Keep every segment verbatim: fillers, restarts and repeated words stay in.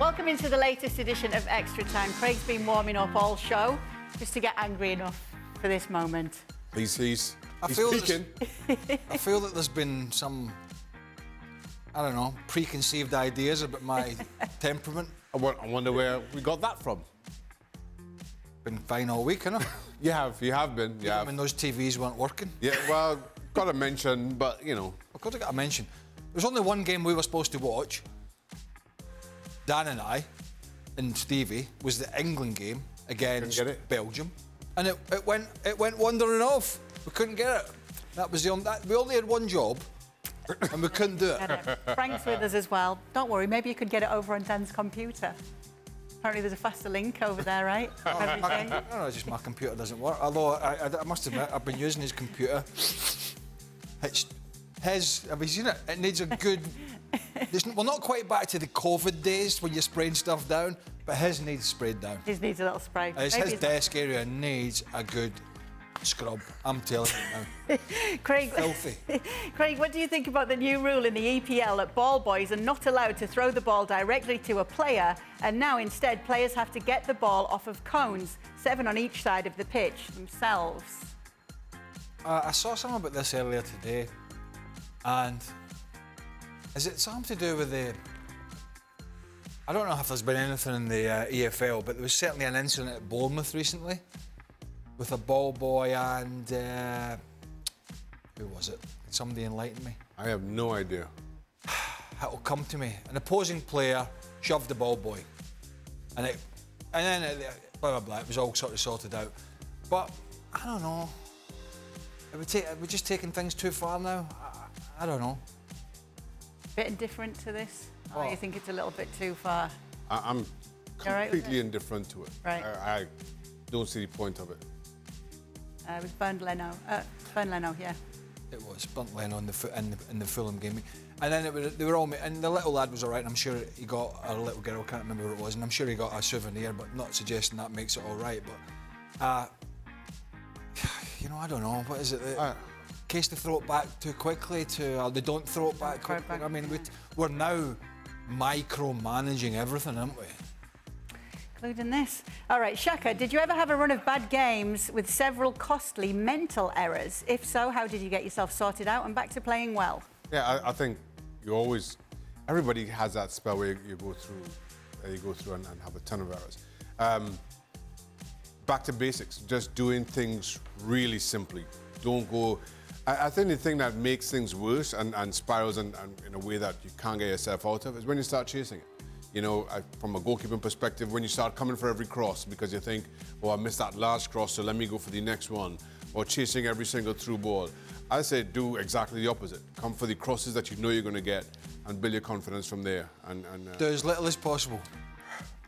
Welcome into the latest edition of Extra Time. Craig's been warming up all show just to get angry enough for this moment. He's, he's, I he's feel peaking. I feel that there's been some, I don't know, preconceived ideas about my temperament. I wonder where we got that from. Been fine all week, haven't I? You have, you have been, yeah. Even when those T Vs weren't working. Yeah, well, got a mention, but, you know. Of course I got a mention. There was only one game we were supposed to watch, Dan and I, and Stevie, was the England game against Belgium. And it, it went it went wandering off. We couldn't get it. That was the only... That, we only had one job, and we couldn't do it. Frank's with us as well. Don't worry, maybe you could get it over on Dan's computer. Apparently there's a faster link over there, right? Oh, I don't know, just my computer doesn't work. Although, I, I, I must admit, I've been using his computer. It's his... Have you seen it? It needs a good... We're not quite back to the COVID days when you're spraying stuff down, but his needs sprayed down. His needs a little spray. His, his desk area needs a good scrub, I'm telling you now. Craig, filthy. Craig, what do you think about the new rule in the E P L that ball boys are not allowed to throw the ball directly to a player, and now instead players have to get the ball off of cones, seven on each side of the pitch, themselves? Uh, I saw something about this earlier today, and is it something to do with the... I don't know if there's been anything in the uh, E F L, but there was certainly an incident at Bournemouth recently with a ball boy and... Uh, who was it? Did somebody enlighten me? I have no idea. It'll come to me. An opposing player shoved the ball boy. And it... And then it... Blah, blah, blah. It was all sort of sorted out. But, I don't know. It would take... We're just taking things too far now. I, I don't know. Bit indifferent to this? Or oh. You think it's a little bit too far? I, I'm completely right indifferent to it. Right. I, I don't see the point of it. Uh, it was Burn Leno. Uh, Burn Leno, yeah. It was Burn Leno in the, in the, in the Fulham game. And then it was, they were all... And the little lad was all right, and I'm sure he got... Or a little girl, I can't remember who it was, and I'm sure he got a souvenir, but not suggesting that makes it all right, but... Uh, you know, I don't know. What is it that... Uh, In case they throw it back too quickly, to or they don't throw it back quickly. I mean, we we're now micromanaging everything, aren't we? Including this. All right, Shaka, did you ever have a run of bad games with several costly mental errors? If so, how did you get yourself sorted out and back to playing well? Yeah, I, I think you always... Everybody has that spell where you, you go through, uh, you go through and, and have a ton of errors. Um, back to basics, just doing things really simply. Don't go... I think the thing that makes things worse and, and spirals in, and in a way that you can't get yourself out of is when you start chasing it. You know, I, from a goalkeeping perspective, when you start coming for every cross because you think, oh, I missed that last cross, so let me go for the next one, or chasing every single through ball. I say do exactly the opposite. Come for the crosses that you know you're going to get and build your confidence from there. And, and uh, do as little as possible.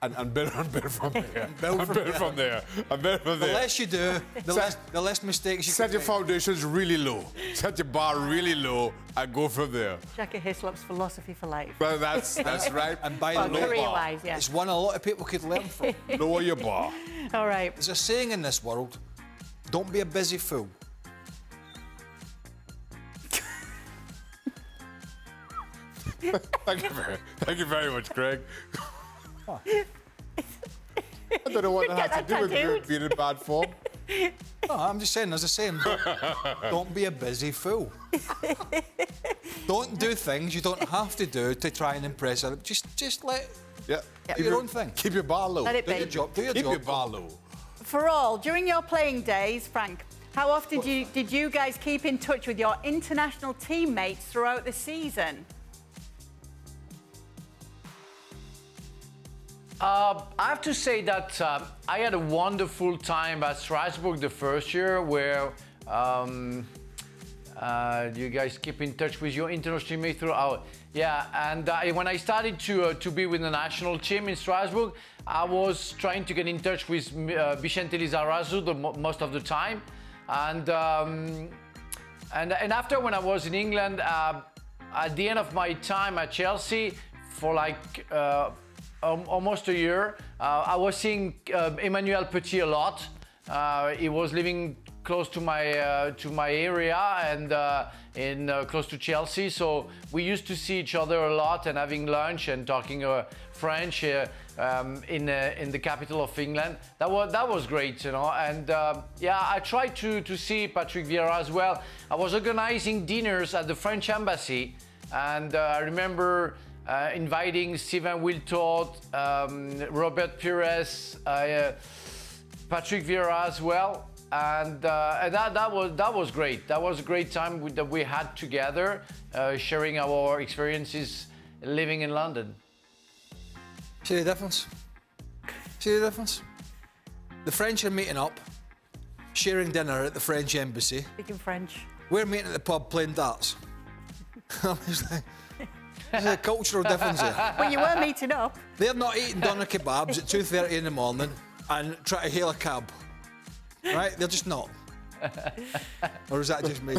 And, and, build, and build from there. And build, and from, build there. from there. And build from there. The less you do, the, less, the less mistakes you set can Set your make. foundations really low. Set your bar really low and go from there. Shaka Hislop's philosophy for life. Well, that's, that's right. And by well, the low bar, yeah. It's one a lot of people could learn from. Lower your bar. All right. There's a saying in this world, don't be a busy fool. Thank you very, thank you very much, Craig. Huh. I don't know what that had to do with being in bad form. No, I'm just saying, there's a saying, don't, don't be a busy fool. Don't do things you don't have to do to try and impress others. Just, just let yeah. do your, your own thing. Keep your bar low. Let it do be. Your job, do your keep job. Keep your bar low. For all, during your playing days, Frank, how often did you, did you guys keep in touch with your international teammates throughout the season? Uh, I have to say that uh, I had a wonderful time at Strasbourg the first year where um, uh, you guys keep in touch with your international teammates throughout. Yeah, and uh, when I started to, uh, to be with the national team in Strasbourg, I was trying to get in touch with uh, Vicente Lizarazu the mo most of the time. And, um, and, and after when I was in England, uh, at the end of my time at Chelsea for like... Uh, Um, almost a year. Uh, I was seeing uh, Emmanuel Petit a lot. Uh, he was living close to my uh, to my area and uh, in uh, close to Chelsea, so we used to see each other a lot and having lunch and talking uh, French uh, um, in uh, in the capital of England. That was that was great, you know. And uh, yeah, I tried to to see Patrick Vieira as well. I was organizing dinners at the French embassy, and uh, I remember uh, inviting Steven Wiltord, um, Robert Pires, uh, uh, Patrick Vieira as well. And, uh, and that, that was that was great. That was a great time we, that we had together, uh, sharing our experiences living in London. See the difference? See the difference? The French are meeting up, sharing dinner at the French embassy. Speaking French. We're meeting at the pub playing darts. There's a cultural difference there. Well, you were meeting up. They're not eating doner kebabs at two thirty in the morning and try to hail a cab. Right? They're just not. Or is that just me?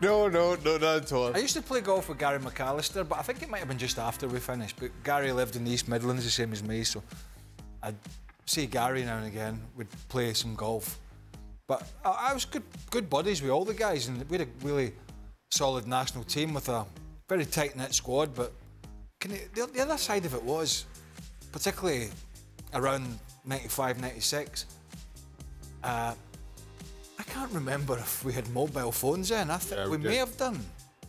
No, no, no, not at all. I used to play golf with Gary McAllister, but I think it might have been just after we finished. But Gary lived in the East Midlands, the same as me, so I'd see Gary now and again. We'd play some golf. But I, I was good good buddies with all the guys, and we had a really solid national team with a very tight-knit squad. But can it, the, the other side of it was, particularly around ninety-five, ninety-six, Uh, I can't remember if we had mobile phones then. I think yeah, we, we may have done,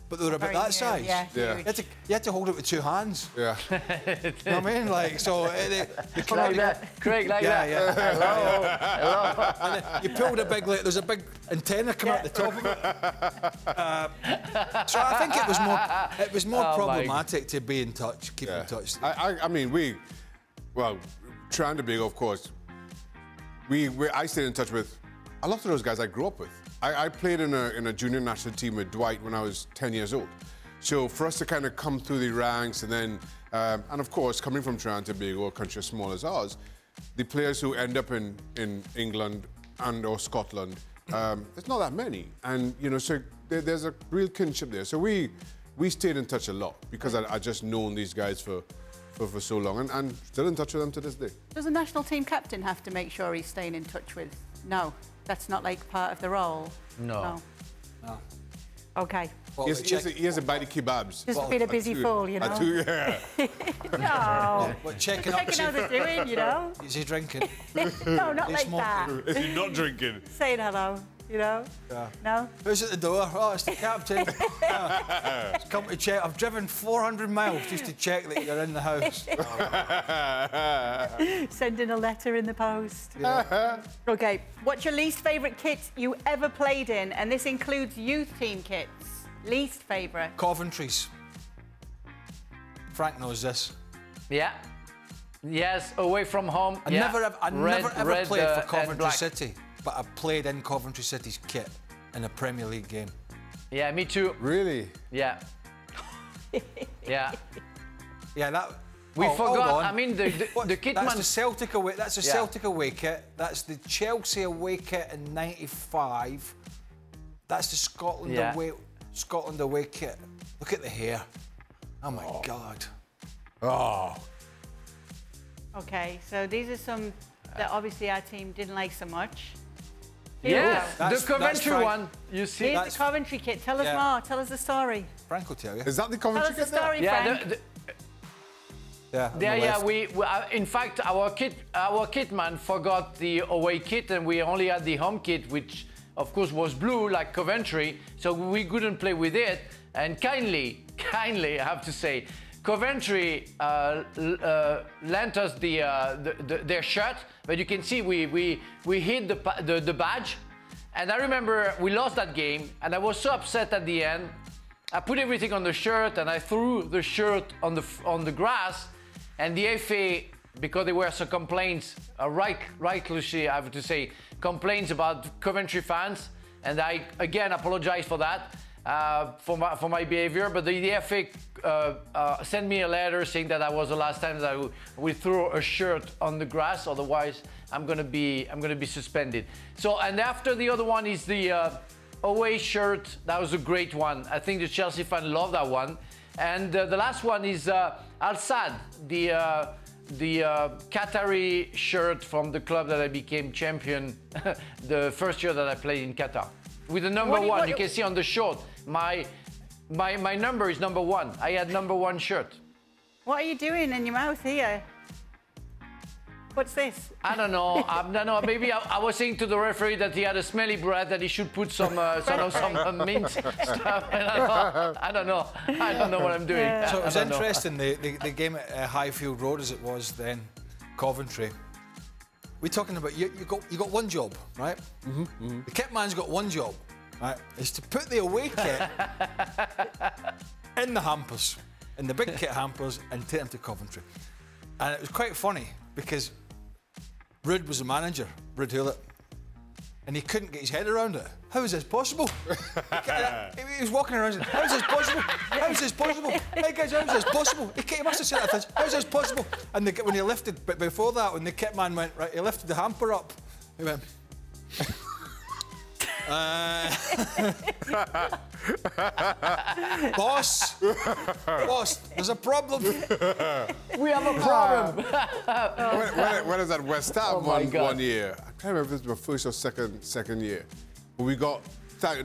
but they were about Very that new, size. Yeah, yeah. You, had to, you had to hold it with two hands. Yeah. You know what I mean? Like, so... It, the crowd, like that. Craig, like yeah, that. Yeah, yeah. Hello. Hello. And then you pulled a big... Like, there's a big antenna come yeah. out the top of it. Uh, so I think it was more, it was more oh, problematic to be in touch, keep yeah. in touch. I, I, I mean, we... Well, trying to be, of course... We, we, I stayed in touch with a lot of those guys I grew up with. I, I played in a, in a junior national team with Dwight when I was ten years old. So for us to kind of come through the ranks and then, um, and of course, coming from Toronto, being a country as small as ours, the players who end up in, in England and or Scotland, um, there's not that many. And, you know, so there, there's a real kinship there. So we, we stayed in touch a lot because I, I just known these guys for... for so long, and, and still in touch with them to this day. Does a national team captain have to make sure he's staying in touch with? No, that's not like part of the role. No. No. no. Okay. Well, he has, he has, a, he has a bite of kebabs. Just well, been a busy two, fool, you know. Two, yeah. No. Well, well, checking up checking how they're doing, you know. Is he drinking? No, not like that. Is he not drinking? Saying hello. You know? Yeah. No? Who's at the door? Oh, it's the captain. Yeah. It's come to check. I've driven four hundred miles just to check that you're in the house. Sending a letter in the post. Yeah. OK, what's your least favourite kit you ever played in? And this includes youth team kits. Least favourite. Coventry's. Frank knows this. Yeah. Yes, away from home. I yeah. never, have, I red, never ever red, played uh, for Coventry City. But I played in Coventry City's kit in a Premier League game. Yeah, me too. Really? Yeah. Yeah. Yeah, that... We oh, forgot, I mean, the, the, the kit... That's man... the Celtic away... That's the yeah. Celtic away kit. That's the Chelsea away kit in ninety-five. That's the Scotland yeah. away... Scotland away kit. Look at the hair. Oh, my oh. God. Oh. OK, so these are some... that obviously our team didn't like so much. Yeah, the Coventry one. You see, here's that's the Coventry kit. Tell us yeah. more. Tell us the story. Frank will tell you. Is that the Coventry kit? Tell us the story, there? Frank. Yeah, the, the... yeah. There, the yeah. We, we uh, in fact, our kit, our kit man forgot the away kit, and we only had the home kit, which of course was blue, like Coventry. So we couldn't play with it. And kindly, kindly, I have to say, Coventry uh, uh, lent us the, uh, the, the their shirt, but you can see we we we hid the, the the badge, and I remember we lost that game, and I was so upset at the end. I put everything on the shirt, and I threw the shirt on the on the grass, and the F A, because there were some complaints, uh, right rightly I have to say, complaints about Coventry fans, and I again apologize for that. Uh, for, my, for my behavior, but the, the F A uh, uh, sent me a letter saying that that was the last time that we, we threw a shirt on the grass. Otherwise, I'm gonna be I'm gonna be suspended. So, and after the other one is the uh, away shirt. That was a great one. I think the Chelsea fan loved that one. And uh, the last one is uh, Al Sadd, the uh, the uh, Qatari shirt from the club that I became champion the first year that I played in Qatar. With the number you, one, you can see on the short, my, my, my number is number one. I had number one shirt. What are you doing in your mouth here? What's this? I don't know. I don't know. Maybe I, I was saying to the referee that he had a smelly breath, that he should put some uh, sort of some uh, mint stuff. And I don't know. I don't know what I'm doing. Yeah. So it was interesting. The, the the game at uh, Highfield Road, as it was then, Coventry. We're talking about you. You got you got one job, right? Mm-hmm, mm-hmm. The kit man's got one job, right? Is to put the away kit in the hampers, in the big kit hampers, and take them to Coventry. And it was quite funny because Ruud was the manager, Ruud Hullett, and he couldn't get his head around it. How is this possible? he, he was walking around saying, how is this possible? How is this possible? Hey guys, how is this possible? He, he must have said that, how is this possible? And the, when he lifted, but before that, when the kit man went, right, he lifted the hamper up, he went... Uh, boss, boss, there's a problem. We have a problem. when, when, when I was at West Ham oh one, one year, I can't remember if it was my first or second second year, but we got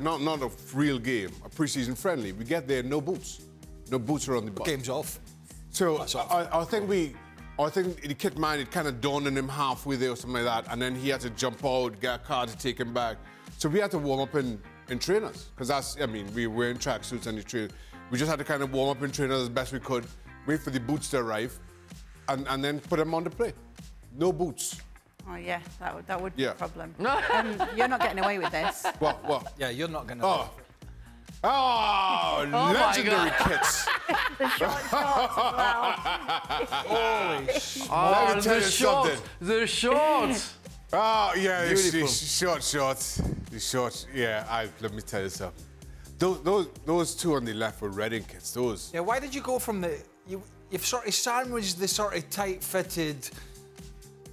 not not a real game, a pre-season friendly. We get there, no boots, no boots are on the bus. Game's off. So I, off. I, I think we. I think the kit man, it kind of dawned on him halfway there or something like that, and then he had to jump out, get a car to take him back. So we had to warm up in, in trainers, because that's, I mean, we were in tracksuits and the train. We just had to kind of warm up in trainers as best we could, wait for the boots to arrive, and, and then put them on the play. No boots. Oh, yeah, that, that would be yeah. a problem. No. Um, you're not getting away with this. What, what? Yeah, you're not going to... Oh. Oh, oh, legendary kits. The short shorts as well. Holy shit. Oh, oh, the shorts, the shorts. Oh, yeah, the short shorts. The shorts, yeah, I, let me tell you something. Those, those, those two on the left were Reading kits, those. Yeah, why did you go from the... You, you've sort of sandwiched the sort of tight-fitted...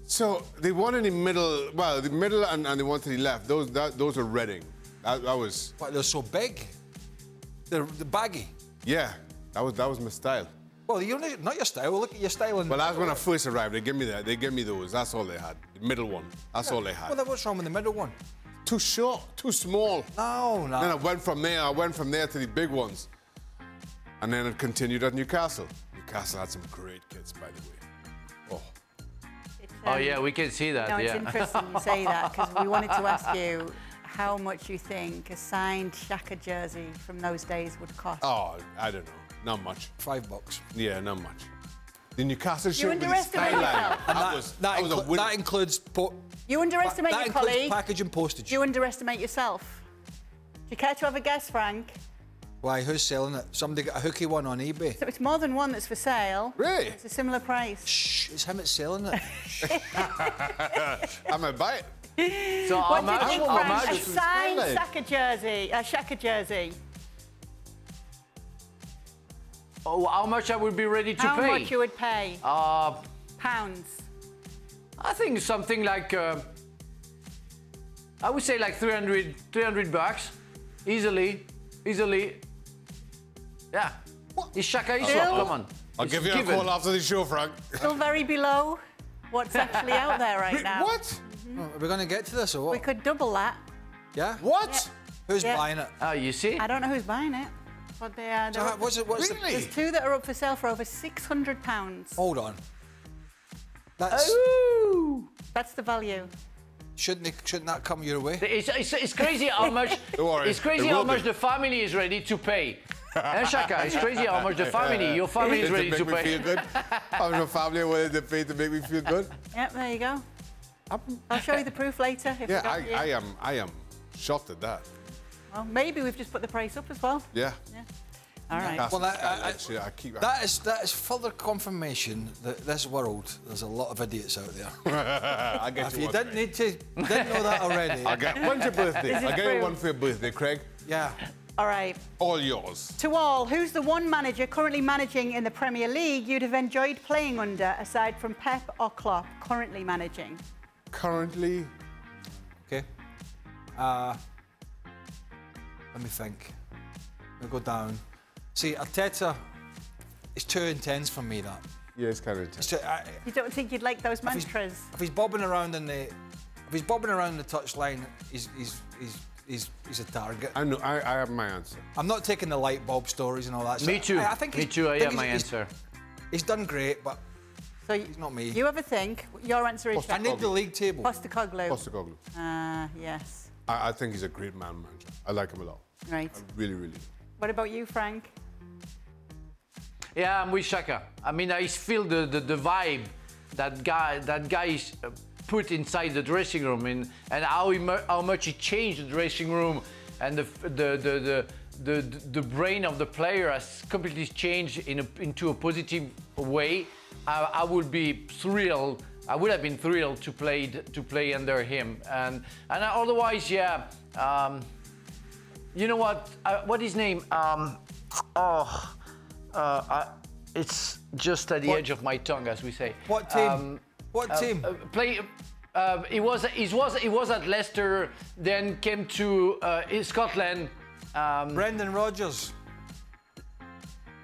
So, the one in the middle, well, the middle and, and the one to the left, those that, those are Reading. That, that was... But they're so big. The, the baggy. Yeah, that was that was my style. Well, you're not, not your style. Look at your style. Well, that's when I first arrived. They gave me that. They gave me those. That's all they had. The middle one. That's yeah. all they had. Well, then what's wrong with the middle one? Too short. Too small. No, no. Then I went from there. I went from there to the big ones, and then it continued at Newcastle. Newcastle had some great kits, by the way. Oh. It's, um, oh yeah, we can see that. No, it's yeah. interesting you say that because we wanted to ask you. How much you think a signed Shaka jersey from those days would cost? Oh, I don't know. Not much. Five bucks. Yeah, not much. The Newcastle shirt with the skyline. That, that was, that that was inclu a that includes... You underestimate that your colleague. That includes package and postage. You underestimate yourself. Do you care to have a guess, Frank? Why, who's selling it? Somebody got a hooky one on eBay. So it's more than one that's for sale. Really? It's a similar price. Shh, it's him that's selling it. I might buy it. So what do you think, Frank? A signed Shaka jersey, a Shaka jersey. Oh, how much I would be ready to how pay? How much you would pay? Uh, Pounds. I think something like, uh, I would say like three hundred, three hundred bucks. Easily, easily. Yeah. What? It's Shaka Hislop, come on. I'll it's give you given. a call after the show, Frank. Still very below what's actually out there right now. What? Oh, are we going to get to this or what? We could double that. Yeah? What? Yeah. Who's yeah. buying it? Oh, you see? I don't know who's buying it. But they are... So how, what's it, what's really? The, there's two that are up for sale for over six hundred pounds. Hold on. That's... Ooh. That's the value. Shouldn't, they, shouldn't that come your way? It's, it's, it's crazy how much... Don't worry. It's crazy how much be. the family is ready to pay. Eh, Shaka, it's crazy how much the family, uh, your family is ready to, to pay. How much your family wanted to pay to make me feel good? Yep, there you go. I'll show you the proof later. If yeah, I, I am. I am shocked at that. Well, maybe we've just put the price up as well. Yeah. Yeah. All right. Well, that, I, I, actually, I keep that is that is further confirmation that this world there's a lot of idiots out there. I get if you, you didn't need to didn't know that already. I get one for your birthday. I get you one for your birthday, Craig. Yeah. All right. All yours. To all, who's the one manager currently managing in the Premier League you'd have enjoyed playing under, aside from Pep or Klopp, currently managing? Currently, okay. Uh, let me think. I'll go down. See, Arteta is too intense for me. That Yeah, it's kind of intense. It's, I, you don't think you'd like those mantras? If he's, if he's bobbing around in the, if he's bobbing around the touchline, he's he's he's he's, he's a target. I know. I, I have my answer. I'm not taking the light bulb stories and all that. Me too. I, I think me too. I, I have my he's, answer. He's done great, but so he's not me. You ever think your answer is? I need the league table. Postecoglou. Postecoglou. Ah, uh, yes. I, I think he's a great man manager. I like him a lot. Right. I really, really. What about you, Frank? Yeah, I'm with Shaka. I mean, I feel the, the, the vibe that guy that guy is put inside the dressing room, and and how he, how much he changed the dressing room, and the the the the, the, the brain of the player has completely changed in a, into a positive way. I, I would be thrilled. I would have been thrilled to play to play under him, and and otherwise, yeah. Um, you know what? Uh, what his name? Um, oh. Uh, I, it's just at the what, edge of my tongue, as we say. What team? Um, what uh, team? Uh, play. Uh, he was. He was. He was at Leicester. Then came to uh, Scotland. Um, Brendan Rodgers.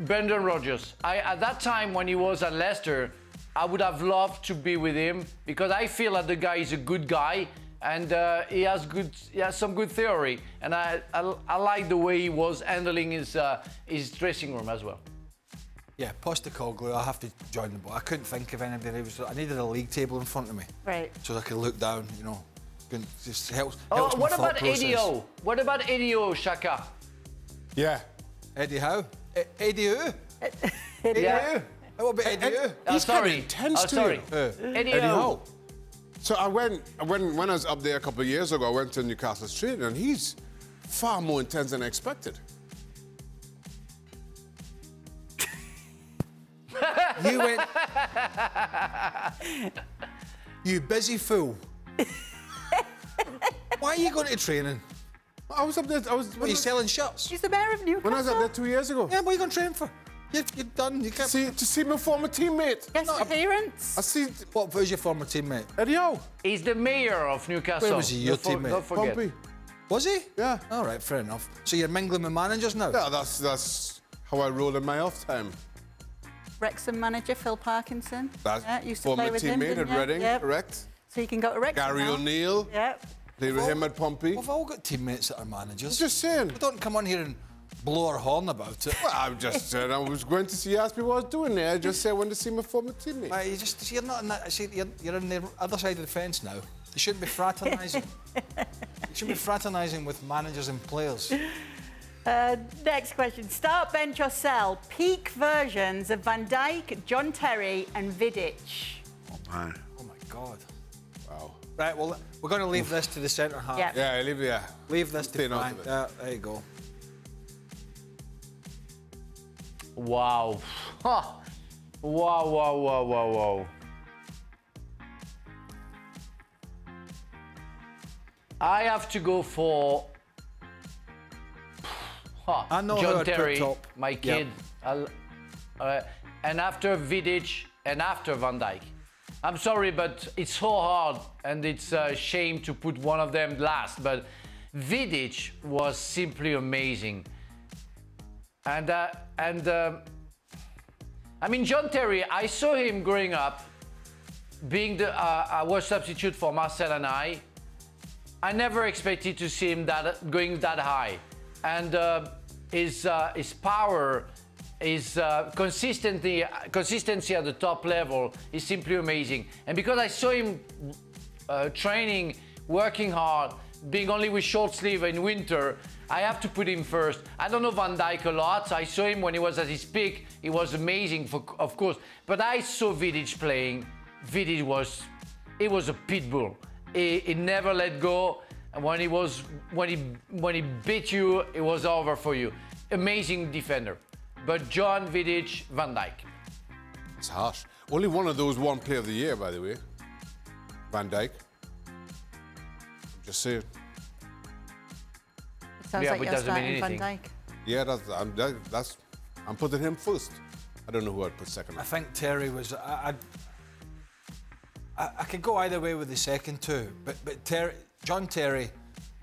Brendan Rodgers. I at that time when he was at Leicester, I would have loved to be with him because I feel that the guy is a good guy and uh, he has good. He has some good theory, and I I, I like the way he was handling his uh, his dressing room as well. Yeah, Postecoglou, I have to join the ball. I couldn't think of anybody. Was, I needed a league table in front of me. Right. So I could look down, you know. Just helps, helps oh, what about Eddie Howe? What about Eddie Howe, Shaka? Yeah. Eddie Howe? E Eddie Howe? Eddie Howe? What about Eddie Howe? He's kind of intense too. Sorry. Eddie Howe. So I went, when, when I was up there a couple of years ago, I went to Newcastle Street, and he's far more intense than I expected. You went... You busy fool. Why are you going to training? I was up there... I was, what, are you selling shirts? He's the mayor of Newcastle. When I was up there two years ago. Yeah, what are you going to train for? You're, you're done. You can't... See, to see my former teammate. Yes, no, parents. I see... What was your former teammate? Eddie Howe. He's the mayor of Newcastle. Where was he, your Don't teammate? Don't forget. Pompey. Was he? Yeah. All right, fair enough. So you're mingling with managers now? Yeah, that's, that's how I roll in my off time. Wrexham manager Phil Parkinson. That's yeah, used to play with him. Former teammate at Reading, yep. Correct. So you can go to Wrexham. Gary O'Neill. Yep. Play with him at Pompey. We've all got teammates that are managers. I'm just saying. But don't come on here and blow our horn about it. Well, I'm just saying. I was going to see. You asked me what I was doing there. I just said I wanted to see my former teammate. Right, you just you're not. In that, see, you're, you're on the other side of the fence now. You shouldn't be fraternising. You shouldn't be fraternising with managers and players. Uh, next question. Start, bench or sell? Peak versions of Van Dijk, John Terry and Vidic. Oh, man. Oh, my God. Wow. Right, well, we're going to leave this to the centre-half. Yep. Yeah, leave, yeah. leave this Stay to Frank. Uh, there you go. Wow. Huh. Wow, wow, wow, wow, wow. I have to go for... Oh, I know John Terry, top. my kid, yep. uh, and after Vidic and after Van Dijk. I'm sorry, but it's so hard and it's a shame to put one of them last, but Vidic was simply amazing. And, uh, and uh, I mean, John Terry, I saw him growing up, being the, uh, I was substitute for Marcel and I. I never expected to see him that, going that high. And uh, his, uh, his power, his uh, consistency, consistency at the top level is simply amazing. And because I saw him uh, training, working hard, being only with short sleeve in winter, I have to put him first. I don't know Van Dijk a lot. So I saw him when he was at his peak. He was amazing, for, of course. But I saw Vidic playing. Vidic was, he was a pit bull. He, he never let go. And when he was, when he, when he beat you, it was over for you. Amazing defender. But John Vidic, Van Dijk. It's harsh. Only one of those won Player of the Year, by the way. Van Dijk. Just saying. It sounds yeah, like you're starting Van Dijk. Yeah, that's I'm, that, that's. I'm putting him first. I don't know who I'd put second. I think Terry was. I. I, I could go either way with the second two, but but Terry. John Terry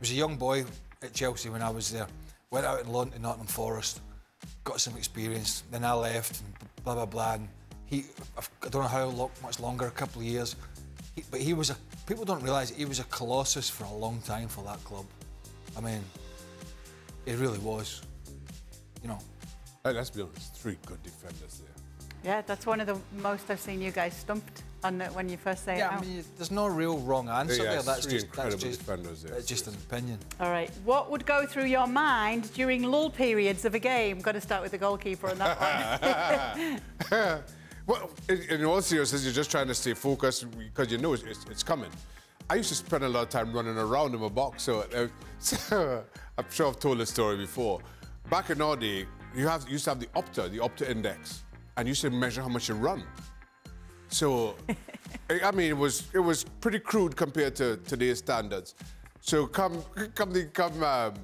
was a young boy at Chelsea when I was there. Went out and loaned to Nottingham Forest, got some experience, then I left, and blah, blah, blah. And he He, I don't know how long, much longer, a couple of years. He, but he was a, people don't realise he was a colossus for a long time for that club. I mean, he really was, you know. Hey, let's be honest, three good defenders there. Yeah, that's one of the most I've seen you guys stumped on it when you first say yeah, it. Yeah, I mean, there's no real wrong answer yeah, there. That's just, that's just, yes, uh, just an opinion. All right, what would go through your mind during lull periods of a game? Got to start with the goalkeeper on that one. Well, in all seriousness, you're just trying to stay focused because you know it's, it's, it's coming. I used to spend a lot of time running around in my box, so, uh, so I'm sure I've told this story before. Back in our day, you, have, you used to have the Opta, the Opta index. And you used to measure how much you run. So, I mean, it was it was pretty crude compared to today's standards. So come come the come um,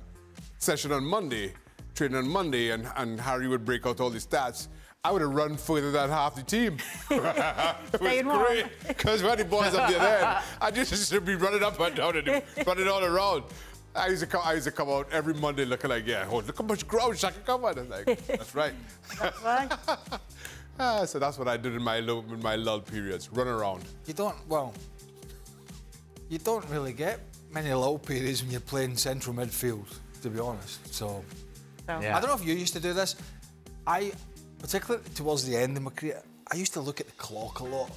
session on Monday, training on Monday, and and Harry would break out all the stats. I would have run further than half the team. It was warm. Great because when the boys up there, then I just used to be running up and down and running all around. I used, to come, I used to come out every Monday looking like, yeah, oh, look how much ground Shaka come on. I was like, that's right. That's right. Ah, so that's what I did in my, low, in my lull periods, run around. You don't, well, you don't really get many lull periods when you're playing central midfield, to be honest. So, so. Yeah. I don't know if you used to do this. I, particularly towards the end of my career, I used to look at the clock a lot.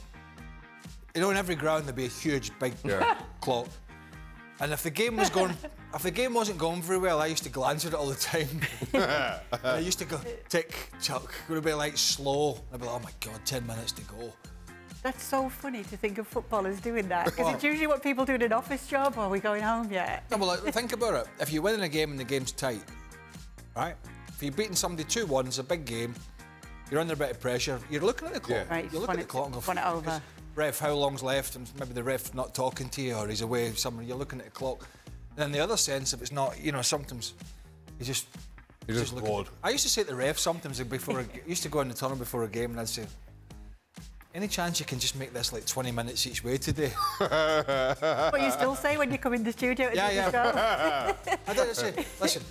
You know, in every ground there'd be a huge, big yeah. clock. And if the game was going, if the game wasn't going very well, I used to glance at it all the time. And I used to go tick, chuck. It would be like slow. I'd be like, oh my god, ten minutes to go. That's so funny to think of footballers doing that because well, it's usually what people do in an office job. Or are we going home yet? No, well, think about it. If you're winning a game and the game's tight, right? If you're beating somebody two one, it's a big game. You're under a bit of pressure. You're looking at the clock. Yeah. Right, you're looking at the clock and go, run it over. Ref, how long's left? And maybe the ref not talking to you, or he's away somewhere. You're looking at the clock. And then the other sense, if it's not, you know, sometimes you just you're just, just bored. I used to say to the ref sometimes before I used to go in the tunnel before a game, and I'd say, "Any chance you can just make this like twenty minutes each way today?" What you still say when you come in the studio? Yeah, yeah. The I don't say, listen,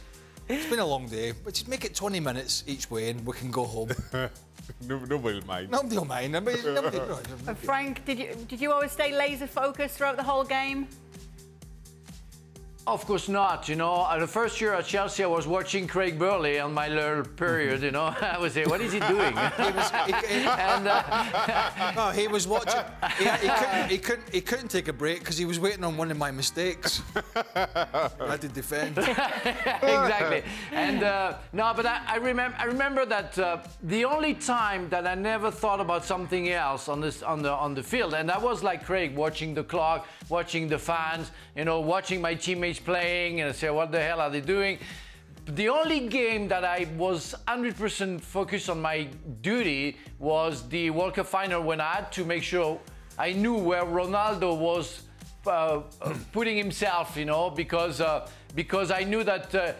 it's been a long day, but just make it twenty minutes each way, and we can go home. No, nobody will mind. Nobody will mind. Nobody, nobody, nobody, nobody. Frank, did you did you always stay laser focused throughout the whole game? Of course not. You know, the first year at Chelsea, I was watching Craig Burley on my little period. You know, I was there. What is he doing? he was, he, he, and, uh, no, he was watching. He, he, couldn't, he couldn't. He couldn't take a break because he was waiting on one of my mistakes. I had to defend. Exactly. And uh, no, but I, I remember. I remember that uh, the only time that I never thought about something else on this on the on the field, and I was like Craig, watching the clock, watching the fans, you know, watching my teammates playing, and I say, what the hell are they doing? The only game that I was one hundred percent focused on my duty was the World Cup final, when I had to make sure I knew where Ronaldo was uh, putting himself, you know, because uh, because I knew that uh,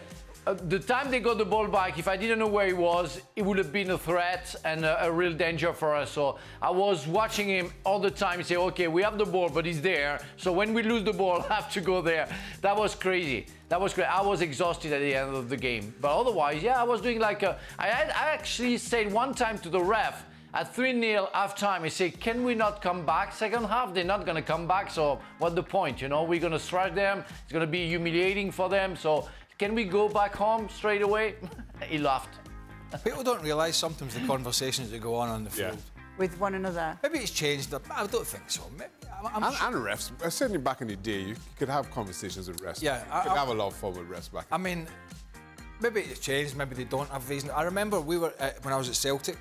the time they got the ball back, if I didn't know where he was, it would have been a threat and a, a real danger for us. So I was watching him all the time, say, okay, we have the ball, but he's there. So when we lose the ball, I have to go there. That was crazy. That was great. I was exhausted at the end of the game. But otherwise, yeah, I was doing like a... I, had, I actually said one time to the ref, at three nil half-time, he said, can we not come back? Second half, they're not going to come back, so what's the point? You know, we're going to strike them. It's going to be humiliating for them, so... Can we go back home straight away? He laughed. People don't realise sometimes the conversations that go on on the field. Yeah. With one another. Maybe it's changed up. I don't think so. Maybe, I'm, I'm and, sure. and refs. Certainly back in the day, you could have conversations with refs. Yeah. You could I, have I, a lot of fun with refs back in I mean, maybe it's changed. Maybe they don't have reason. I remember we were, uh, when I was at Celtic,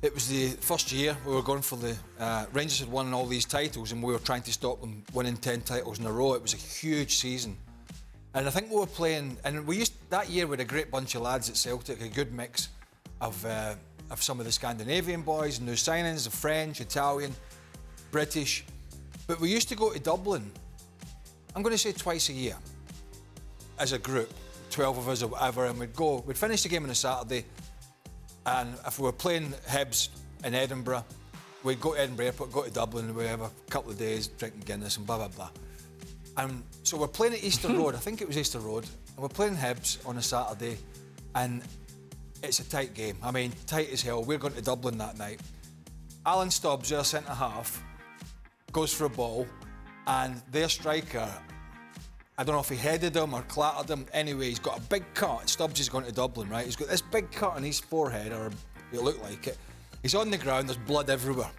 it was the first year we were going for the... Uh, Rangers had won all these titles and we were trying to stop them winning ten titles in a row. It was a huge season. And I think we were playing, and we used that year with a great bunch of lads at Celtic, a good mix of uh, of some of the Scandinavian boys, new signings, the French, Italian, British. But we used to go to Dublin. I'm going to say twice a year, as a group, twelve of us or whatever, and we'd go. We'd finish the game on a Saturday, and if we were playing Hibs in Edinburgh, we'd go to Edinburgh Airport, go to Dublin, and we'd have a couple of days drinking Guinness and blah blah blah. And so we're playing at Easter Road, I think it was Easter Road, and we're playing Hibs on a Saturday, and it's a tight game. I mean, tight as hell. We're going to Dublin that night, Alan Stubbs, their centre-half, goes for a ball, and their striker, I don't know if he headed him or clattered him, anyway, he's got a big cut. Stubbs is going to Dublin, right? He's got this big cut on his forehead, or it looked like it. He's on the ground, there's blood everywhere.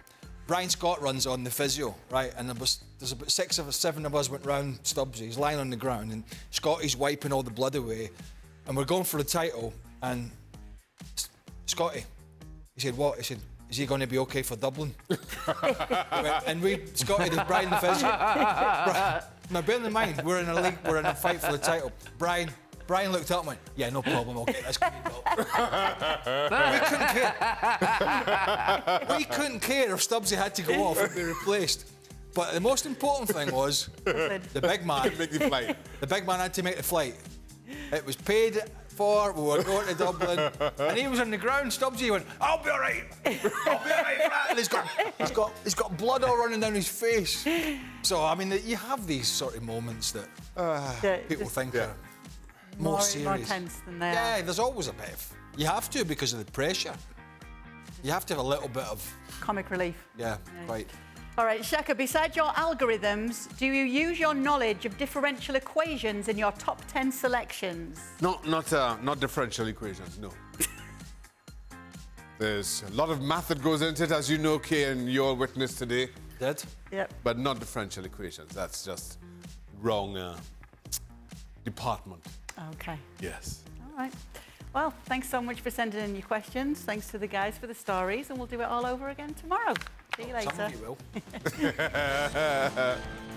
Brian Scott runs on the physio, right? And there was, there's about six of us, seven of us went round Stubbs. He's lying on the ground, and Scotty's wiping all the blood away. And we're going for the title, and Scotty, he said, what? He said, is he going to be OK for Dublin? And we, Scotty, the Brian the physio. Brian, now, bear in mind, we're in a league, we're in a fight for the title. Brian, Brian looked up and went, yeah, no problem, I'll get this cleaned up. We couldn't care. We couldn't care if Stubbsy had to go off and be replaced. But the most important thing was the big man. Make the flight. The big man had to make the flight. It was paid for, we were going to Dublin, and he was on the ground, Stubbsy went, I'll be all right, I'll be all right, Brad. And he's got, he's got, he's got blood all running down his face. So, I mean, you have these sort of moments that uh, yeah, people just, think yeah. are... More, more serious. More tense than they yeah, are. There's always a bit of... You have to, because of the pressure. You have to have a little bit of... Comic relief. Yeah, yeah. Quite. All right, Shaka, besides your algorithms, do you use your knowledge of differential equations in your top ten selections? Not, not, uh, not differential equations, no. There's a lot of math that goes into it, as you know, Kay, and your witness today. That? Yep. But not differential equations. That's just wrong uh, department. OK. Yes. All right. Well, thanks so much for sending in your questions. Thanks to the guys for the stories, and we'll do it all over again tomorrow. See you later. Some of you will.